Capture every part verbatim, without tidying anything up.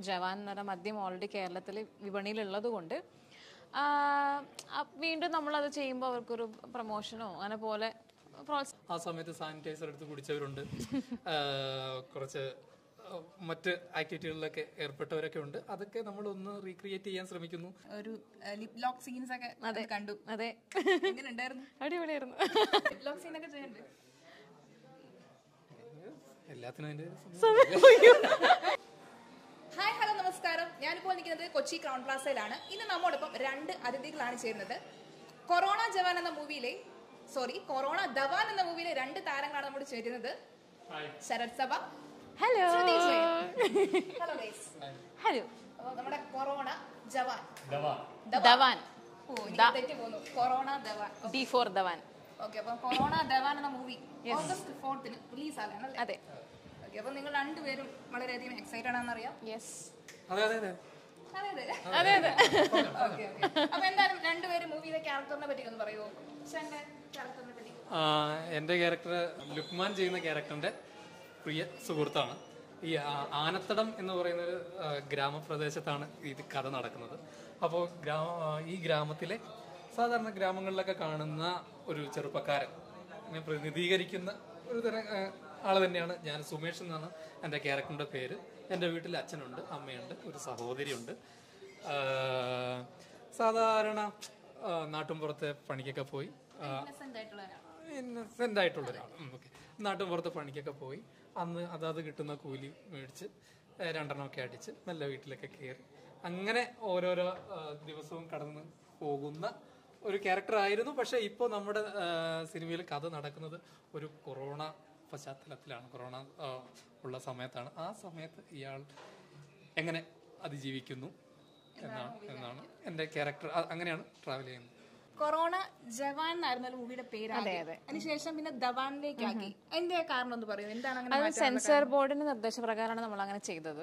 Javan and Madim already Kerala, Vibanil Laduunde. We into the chamber or promotional and a pole. Asamith sanitizer to Gudicha Activity like airport, other can recreate and lip lock scenes. Are they can do? Are they? How do you do? Lip lock scene again. Hi, hello, Namaskaram. Yanapon Kochi Crown Plaza Lana in a Namodapum Rand Aditi Lana Corona Dhawan and the movie. Sorry, Corona Dhawan and the movie Rand Taranganamud Chetanother. Hi, Sharad Sabha. Hello. Hello guys. Hello. നമ്മുടെ Corona Jawan. Dhavan. Dhavan. ഓ, എനിക്ക് തെറ്റി പോന്നു. Corona Dhavan. D for Dhavan. Okay, അപ്പോൾ Corona Dhavan എന്ന movie August fourth ന് release ആവാനാണ്. അതെ. ഓക്കേ, അപ്പോൾ നിങ്ങൾ രണ്ടുപേരും വളരെ അധികം എക്സൈറ്റഡ് ആണെന്ന് അറിയാം. Yes. അതെ അതെ അതെ. അതെ അതെ. അതെ അതെ. Okay okay. അപ്പോൾ എന്തായാലും രണ്ടുപേരും മൂവിയിലെ ക്യാരക്ടറിനെ പറ്റി ഒന്ന് പറയോ? എന്റെ ക്യാരക്ടറിനെ പറ്റി. ആ, എന്റെ ക്യാരക്ടർ ലുക്മാൻ ചെയ്യുന്ന ക്യാരക്ടറിന്റെ പ്രിയ സുഹൃത്താണ്. ഈ ആനത്തടം എന്ന് പറയുന്നൊരു ഗ്രാമപ്രദേശത്താണ് ഇത് കഥ നടക്കുന്നത്. അപ്പോൾ ഗ്രാമ ഈ ഗ്രാമത്തിലെ സാധാരണ ഗ്രാമങ്ങളിലൊക്കെ കാണുന്ന ഒരു ചെറുപ്പക്കാരനെ പ്രതിനിധീകരിക്കുന്ന ഒരു തരം ആൾ തന്നെയാണ് ഞാൻ. സുമേഷ് എന്നാണ് എൻ്റെ ക്യാരക്ടറിൻ്റെ പേര്. എൻ്റെ വീട്ടിൽ അച്ഛനുണ്ട്, അമ്മയുണ്ട്, ഒരു സഹോദരിയുണ്ട്. സാധാരണ നാട്ടുംപുറത്തെ പണിക്കൊക്കെ പോയി ഇന്നസെൻ്റ് ആയിട്ടുള്ള ഒരാൾ. ഓക്കെ, നാട്ടുംപുറത്തെ പണിക്കൊക്കെ പോയി അന്ന് അതാത് കിട്ടുന്ന കൂലി മേടിച്ച് രണ്ടെണ്ണമൊക്കെ അടിച്ച് നല്ല വീട്ടിലൊക്കെ കയറി അങ്ങനെ ഓരോരോ ദിവസവും കടന്നു പോകുന്ന ഒരു ക്യാരക്ടറായിരുന്നു. പക്ഷേ ഇപ്പോൾ നമ്മുടെ സിനിമയിൽ കഥ നടക്കുന്നത് ഒരു കൊറോണ പശ്ചാത്തലത്തിലാണ്. കൊറോണ ഉള്ള സമയത്താണ്. ആ സമയത്ത് ഇയാൾ എങ്ങനെ അതിജീവിക്കുന്നു എന്നാണ് എന്നാണ് എൻ്റെ ക്യാരക്ടർ. അങ്ങനെയാണ് ട്രാവൽ ചെയ്യുന്നത്. കൊറോണ ജവാൻ എന്നായിരുന്നു മൂവിയുടെ പേര്. അതിനുശേഷം പിന്നെ ധവാനിലേക്ക് ആക്കി. എന്തേ കാരണം എന്ന് പറയൂ, എന്താണ്? അത് സെൻസർ ബോർഡിന്റെ നിർദ്ദേശപ്രകാരമാണ് നമ്മൾ അങ്ങനെ ചെയ്തത്.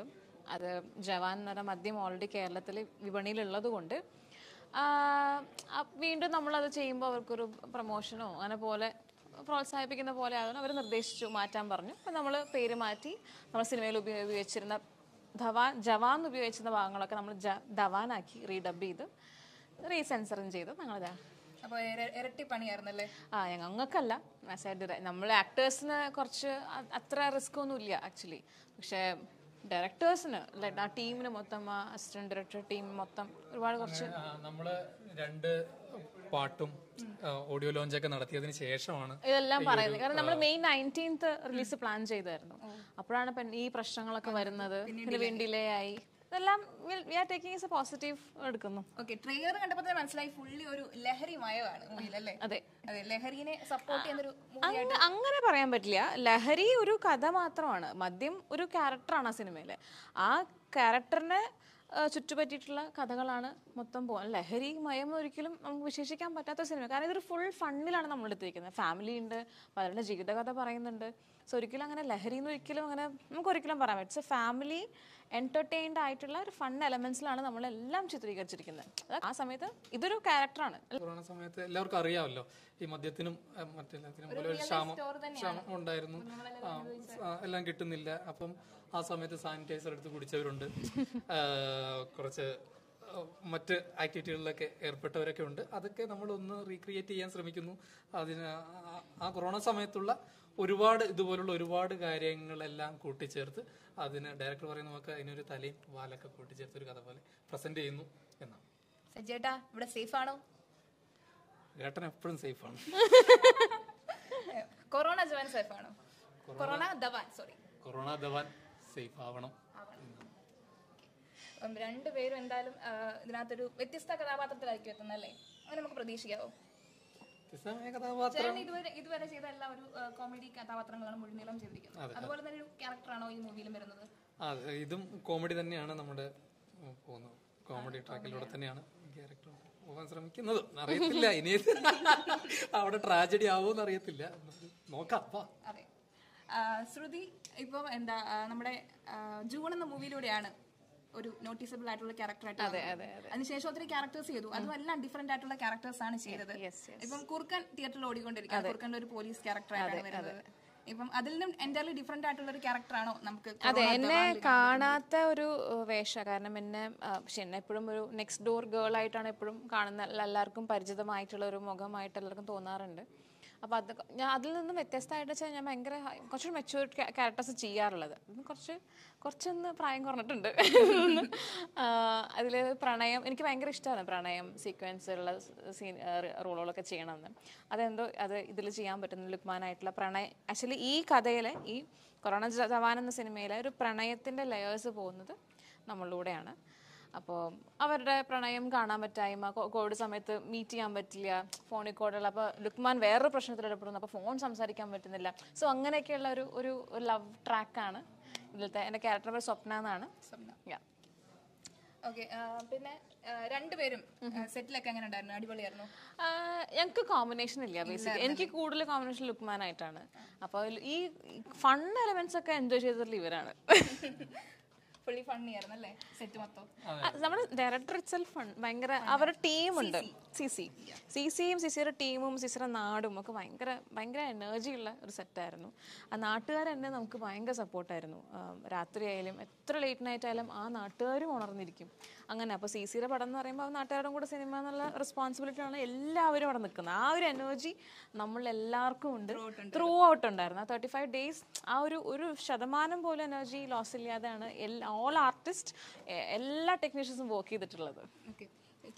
അത് ജവാൻ എന്ന് പറഞ്ഞ മദ്യം ഓൾറെഡി കേരളത്തിൽ വിപണിയിലുള്ളത് കൊണ്ട് വീണ്ടും നമ്മളത് ചെയ്യുമ്പോൾ അവർക്കൊരു പ്രൊമോഷനോ അങ്ങനെ പോലെ പ്രോത്സാഹിപ്പിക്കുന്ന പോലെ ആകുന്നു. അവർ നിർദ്ദേശിച്ചു, മാറ്റാൻ പറഞ്ഞു. അപ്പം നമ്മൾ പേര് മാറ്റി. നമ്മൾ സിനിമയിൽ ഉപയോഗിച്ചിരുന്ന ധവാൻ ജവാൻ എന്ന് ഉപയോഗിച്ചിരുന്ന ഭാഗങ്ങളൊക്കെ നമ്മൾ ജ ധവാനാക്കി റീഡബ് ചെയ്ത് റീസെൻസറിങ് ചെയ്തു. ഞങ്ങളിതാ അപ്പോൾ ഇരട്ടി പണിയായിരുന്നല്ലേ? ആ, ഞങ്ങൾക്കല്ല, നമ്മൾ ആക്ടേഴ്സിന് കുറച്ച് അത്ര റിസ്ക് ഒന്നും ഇല്ല ആക്ച്വലി. പക്ഷേ ഡയറക്ടേഴ്സിന്, ആ ടീമിന് മൊത്തം, ആ അസിസ്റ്റന്റ് ഡയറക്ടർ ടീം മൊത്തം ഒരുപാട് കുറച്ച്. നമ്മൾ രണ്ട് പാട്ടും ഓഡിയോ ലോഞ്ചൊക്കെ നടത്തിയതിന് ശേഷമാണ് ഇതെല്ലാം പറയുന്നത്. കാരണം നമ്മൾ മെയ് നയൻറ്റീൻത്ത് റിലീസ് പ്ലാൻ ചെയ്തായിരുന്നു. അപ്പോഴാണ് ഈ പ്രശ്നങ്ങളൊക്കെ വരുന്നത്. ഇതിന് വേണ്ടി ഡിലേ ആയി. ഇതെല്ലാം we are taking is a positive എടുക്കുന്നു. ഓക്കെ, ട്രെയിലർ കണ്ടപ്പോൾ തന്നെ മനസ്സിലായി ഫുള്ളി ഒരു ലഹരി മയമാണ് മൂവിയിലല്ലേ? അതെ അതെ, ലഹരിനെ സപ്പോർട്ട് ചെയ്യുന്നൊരു മൂവിയാണ്. അങ്ങനെ പറയാൻ പറ്റില്ല, ലഹരി ഒരു കഥ മാത്രമാണ്. മദ്യം ഒരു ക്യാരക്ടറാണ് ആ സിനിമയിലെ. ആ ക്യാരക്ടറിനെ ചുറ്റുപറ്റിയിട്ടുള്ള കഥകളാണ് മൊത്തം പോകാൻ. ലഹരി മയം ഒരിക്കലും നമുക്ക് വിശേഷിക്കാൻ പറ്റാത്ത സിനിമ. കാരണം ഇതൊരു ഫുൾ ഫണ്ണിലാണ് നമ്മളെടുത്തിരിക്കുന്നത്. ഫാമിലി ഉണ്ട്, പലരുടെ ജീവിതകഥ പറയുന്നുണ്ട്. സോ ഒരിക്കലും അങ്ങനെ ലഹരിന്ന് ഒരിക്കലും അങ്ങനെ നമുക്ക് ഒരിക്കലും പറയാൻ പറ്റും. സോ ഫാമിലി എൻ്റർടൈൻഡ് ആയിട്ടുള്ള ഒരു ഫൺ എലമെന്റ്സിലാണ് നമ്മളെല്ലാം ചിത്രീകരിച്ചിരിക്കുന്നത്. ആ സമയത്ത് ഇതൊരു ക്യാരക്ടറാണ്. കൊറോണ സമയത്ത് എല്ലാവർക്കും അറിയാമല്ലോ, ഈ മദ്യത്തിനും മറ്റെല്ലാത്തിനും ക്ഷാമം ക്ഷാമം ഉണ്ടായിരുന്നു, എല്ലാം കിട്ടുന്നില്ല. അപ്പം ആ സമയത്ത് സാനിറ്റൈസർ എടുത്ത് കുടിച്ചവരുണ്ട്, കുറച്ച് മറ്റ് ആക്ടിവിറ്റികളിലൊക്കെ ഏർപ്പെട്ടവരൊക്കെ ഉണ്ട്. അതൊക്കെ നമ്മളൊന്ന് റീക്രിയേറ്റ് ചെയ്യാൻ ശ്രമിക്കുന്നു. അതിന് ആ കൊറോണ സമയത്തുള്ള ഒരുപാട് ഇതുപോലുള്ള ഒരുപാട് കാര്യങ്ങളെല്ലാം കൂട്ടിച്ചേർത്ത് അതിന് ഡയറക്ടർ പറയുന്ന നമുക്ക് അതിനൊരു തലയും വാലൊക്കെ കൂട്ടിച്ചേർത്ത് ഒരു കഥ പോലെ പ്രസന്റ് ചെയ്യുന്നു എന്നാണ്. സജേട്ടാ, ഇവിടെ സേഫ് ആണോ? ഏട്ടൻ എപ്പോഴും സേഫ് ആണ്. കൊറോണ ജവാൻ സേഫ് ആണോ? Corona Dhavan, sorry, Corona Dhawan safe ആവണം. രണ്ടുപേരും എന്തായാലും ഇതിനകത്തൊരു വ്യത്യസ്ത കഥാപാത്രത്തിലായിരിക്കും എത്തുന്നല്ലേ? അങ്ങനെ നമുക്ക് പ്രതീക്ഷിക്കാവോ? ഇതുവരെ ചെയ്ത എല്ലാ ഒരു കോമഡി കഥാപാത്രങ്ങളാണ് മുഴുനീളം ചെയ്തിരിക്കുന്നത്. അതുപോലെ തന്നെ ഒരു ക്യാരക്ടറാണോ ഈ മൂവിയിലും വരുന്നത്? അതെ, ഇതും കോമഡി തന്നെയാണ് നമ്മുടെ പോകുന്നത്. കോമഡി ട്രാക്കിലൂടെ തന്നെയാണ് ക്യാരക്ടർ പോകാൻ ശ്രമിക്കുന്നത്. അറിയത്തില്ല ഇനി അവിടെ ട്രാജഡി ആവുമെന്ന്, അറിയത്തില്ല, നോക്കാം. അതെ. ശ്രുതി, ഇപ്പം എന്താ നമ്മുടെ ജൂൺ എന്ന മൂവിയിലൂടെയാണ് ഒരു നോട്ടീസബിൾ ആയിട്ടുള്ള ക്യാരക്ടറായിട്ട്. അതിനുശേഷം ഒത്തിരി ക്യാരക്ടേഴ്സ് ചെയ്തു. അതുമെല്ലാം ഡിഫറെന്റ് ആയിട്ടുള്ള ക്യാരക്ടേഴ്സ് ആണ് ചെയ്തത്. ഇപ്പം കുർക്കൻ തിയേറ്ററിൽ ഓടിക്കൊണ്ടിരിക്കുകയാണ്. കുർക്കൻ്റെ ഒരു പോലീസ് ക്യാരക്ടറായിട്ടാണ് വരുന്നത്. different character. I next door girl. I am mature characters. Actually, in this Corona Dhawan cinema, there are layers of pranayam. So, pranayam is time, code is a meeting, phone is a phone is so, there is a love track. A character is Sopna. Yeah. Okay, uh, then, uh, set like a combination. Basically, I have a combination look. So, these fun elements are fully fun. The director itself is fun. Our team is C C. C C is a team, C C is a support. Late night, C C energy thirty-five days, energy loss. All artists, all technicians work in the okay.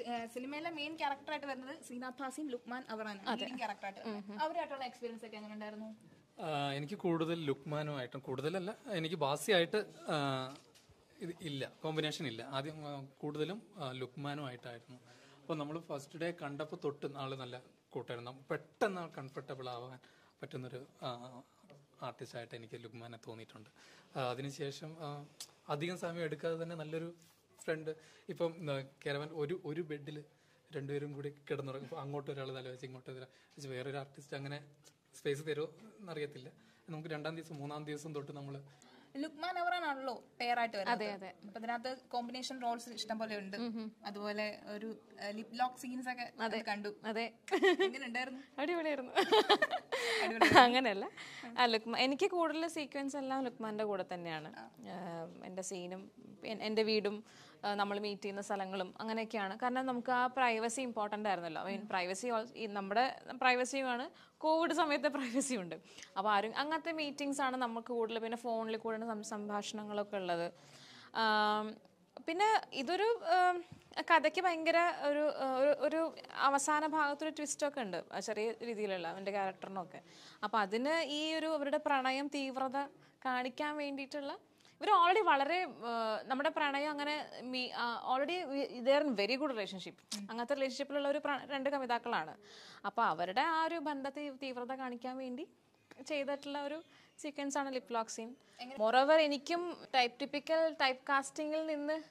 Uh, cinema la main character at varunathu Sreenathasim Lukman avarana leading character at avarattulla experience ekka engane undarunu enikku kooduthal Lukmanu aittu kooduthalla enikku Basi aittu illa combination illa adham kooduthalum Lukmanu aittu appo nammal first day kandappo tottu naalu nalla kootayirunnu pettanna comfortable aavan pattuna oru artist aittu enikku Lukmane thonittundu adinu shesham Adigan Sami Edka than another friend. If a caravan or you bed, Rendurum would get another motor, which were artist and space there, Nariatilla, and Ungandan is Munandis and Dotanamula. Lukman ever low, pair at other, but another combination roles stumble in the lip lock scenes. Other can do. How do you learn? Anganella. I look any codal sequence and Lukmanda Godataniana. And the scenum, and the vidum, Namal meet in the Salangalum, Anganakiana, Kanamka, privacy important. I mean, privacy also in number privacy on a code some with the privacy under. Aparring Angata meetings on a number code in a phone, liquid and some Bashana local. Um, Pina Iduru. I was a twist of the character. I was a pranayam thief for the Kandika main detail. We are already already there in very good relationship. Another relationship is rendered with Akalana. A power, are you Bandati thief for the Kandika main? Say that Laru. Sequence and lip lock scene. Moreover, enikum type typical typecasting in the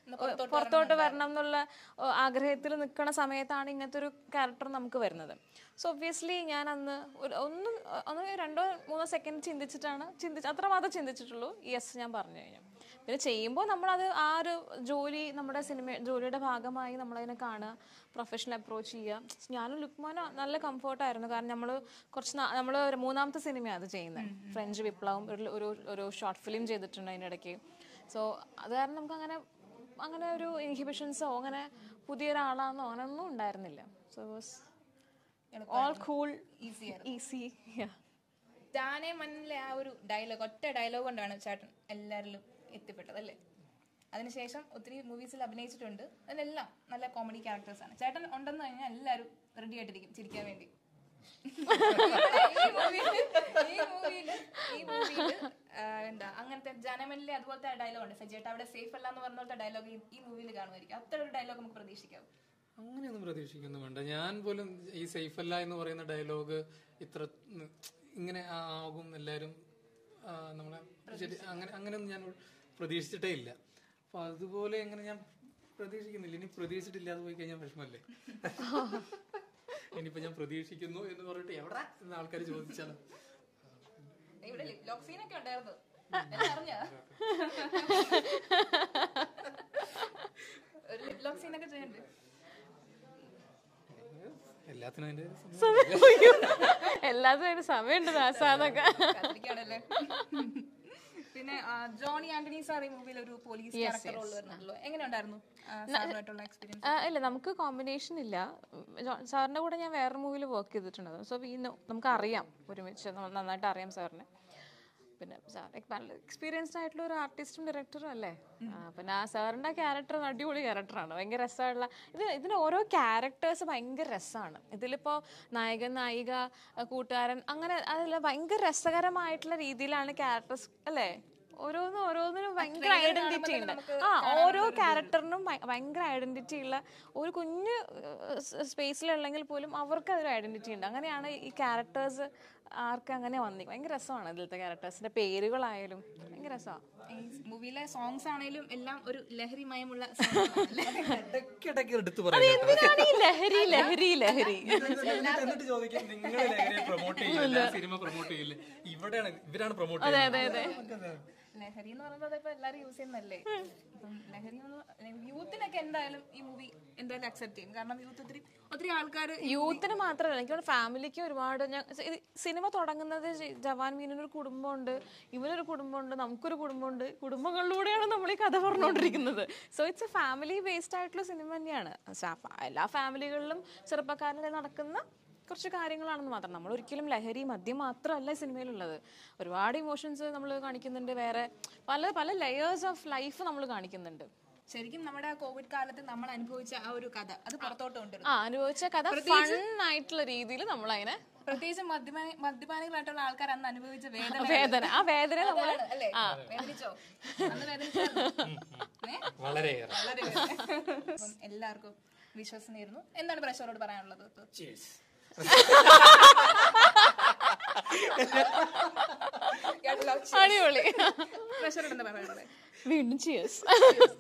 Porto Vernamula Agretil and the Kana Samethan in a character Namkavernadam. So obviously, Yan and the Rando second chin the Chitana, chin the Atramada chin the Chitulu, yes, Yambarne. The chamber number are Jolie, number cinema, Jolie Hagama, Namala Kana, professional approach here. Yana Lukmana, Nala comfort, Iranagar, Namala, Korsna, Namala, Munam the cinema, the Jane, French whip. Or short film so there are inhibitions so it was all cool, easier, easy. Yeah. Dialogue, dialogue and chat. Movies comedy characters. And Angantha Janamanly as well as dialogue. Sajeta would have safe and dialogue in movie the Ganwari. After dialogue Pradeshika. Angan Pradeshik in the Mandayan will is safe a line over in the dialogue. Itra Ingana Larum Angan Pradesh Tail. For the bowling Pradesh in the Lini Pradesh till we can have any Pajam Pradesh, you know, in the world, and I'll carry you with each other. Loxina can devil. Loxina can devil. Latin and എല്ലാത്തിനും സമയമുണ്ട് ആസാദൊക്കെ. പിന്നെ Johny Antony sir ഈ മൂവിയിൽ ഒരു police character role വരുന്നുണ്ടല്ലോ, എങ്ങനെ ഉണ്ടായിരുന്നു സാറിനായിട്ടുള്ള experience? ഇല്ല, നമുക്ക് കോമ്പിനേഷൻ ഇല്ല. സാറിന്റെ കൂടെ ഞാൻ വേറെ മൂവിയിൽ വർക്ക് ചെയ്തിട്ടുണ്ടായിരുന്നു. സോ വി നോ, നമുക്ക് അറിയാം, ഒരുമിച്ച് നന്നായിട്ട് അറിയാം സാറിനെ. പിന്നെ സാർ നല്ല എക്സ്പീരിയൻസ്ഡ് ആയിട്ടുള്ള ഒരു ആർട്ടിസ്റ്റും ഡയറക്ടറും അല്ലേ. പിന്നെ ആ സാറിൻ്റെ ക്യാരക്ടർ അടിപൊളി ക്യാരക്ടറാണ്, ഭയങ്കര രസമുള്ള. ഇത് ഇതിൻ്റെ ഓരോ ക്യാരക്ടേഴ്സ് ഭയങ്കര രസമാണ്. ഇതിലിപ്പോൾ നായകൻ, നായിക, കൂട്ടുകാരൻ, അങ്ങനെ അതിൽ ഭയങ്കര രസകരമായിട്ടുള്ള രീതിയിലാണ് ക്യാരക്ടേഴ്സ് അല്ലേ. ഓരോന്നും ഓരോന്നിനും ഭയങ്കര ഐഡന്റിറ്റി ഉണ്ട്. ആ ഓരോ ക്യാരക്ടറിനും ഭയങ്കര ഐഡന്റിറ്റി ഉള്ള ഒരു കുഞ്ഞ് സ്പേസിലുള്ളെങ്കിൽ പോലും അവർക്ക് അതൊരു ഐഡന്റിറ്റി ഉണ്ട്. അങ്ങനെയാണ് ഈ ക്യാരക്ടേഴ്സ് ആർക്ക് അങ്ങനെ വന്നി. ഭയങ്കര രസമാണ് ഇതിലത്തെ ക്യാരക്ടേഴ്സിന്റെ പേരുകളായാലും ഭയങ്കര രസമാണ്. മൂവിയിലെ സോങ്സ് ആണെങ്കിലും എല്ലാം ഒരു ലഹരിമയമുള്ള ലഹരി ലഹരി ലഹരി അതെ അതെ അതെ ലഹരി എന്ന് പറയുന്നത് ഇപ്പൊ എല്ലാവരും യൂസ് ചെയ്യുന്നല്ലേ. ഇപ്പം ലഹരി യൂത്തിനൊക്കെ എന്തായാലും ഈ മൂവി എന്തായാലും അക്സെപ്റ്റ് ചെയ്യും. കാരണം യൂത്ത് ഒത്തിരി ഒത്തിരി ആൾക്കാർ, യൂത്തിന് മാത്രമല്ല എനിക്കവിടെ ഫാമിലിക്ക് ഒരുപാട്. ഞാൻ സിനിമ തുടങ്ങുന്നത് ജവാൻ മീനൊരു കുടുംബമുണ്ട്, ഇവനൊരു കുടുംബമുണ്ട്, നമുക്കൊരു കുടുംബമുണ്ട്, കുടുംബങ്ങളിലൂടെയാണ് നമ്മൾ ഈ കഥ പറഞ്ഞുകൊണ്ടിരിക്കുന്നത്. So it's a family based ആയിട്ടുള്ള സിനിമ തന്നെയാണ്. എല്ലാ ഫാമിലികളിലും ചെറുപ്പക്കാരിൽ നടക്കുന്ന കുറച്ച് കാര്യങ്ങളാണെന്ന് മാത്രം. നമ്മൾ ഒരിക്കലും ലഹരി, മദ്യം മാത്രമല്ല സിനിമയിലുള്ളത്. ഒരുപാട് ഇമോഷൻസ് നമ്മൾ കാണിക്കുന്നുണ്ട്, വേറെ പല പല ലെയേഴ്സ് ഓഫ് ലൈഫ് നമ്മൾ കാണിക്കുന്നുണ്ട്. ശരിക്കും നമ്മുടെ കോവിഡ് കാലത്ത് നമ്മൾ അനുഭവിച്ച ആ ഒരു കഥ അത് പുറത്തോട്ട് കൊണ്ടുവരും. ആ അനുഭവിച്ച കഥ ഫൺ ആയിട്ടുള്ള രീതിയിൽ നമ്മൾ അതിനെ, പ്രത്യേകിച്ച് മദ്യപാനികളായിട്ടുള്ള ആൾക്കാർ അന്ന് അനുഭവിച്ച വേദന വേദന ആ വേദന നമ്മൾ എല്ലാവർക്കും വിശ്വസനീയായിരുന്നു. എന്താണ് പ്രേക്ഷകരോട് പറയാനുള്ളത്? അടിപൊളി. വീണ്ടും ചിയേഴ്സ്.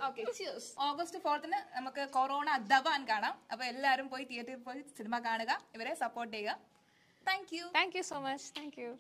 Okay, cheers. ഓഗസ്റ്റ് ഫോർത്തിന് നമുക്ക് കൊറോണ ധവാൻ കാണാം. അപ്പൊ എല്ലാവരും പോയി തിയേറ്ററിൽ പോയി സിനിമ കാണുക, ഇവരെ സപ്പോർട്ട് ചെയ്യുക. Thank you thank you so much. Thank U.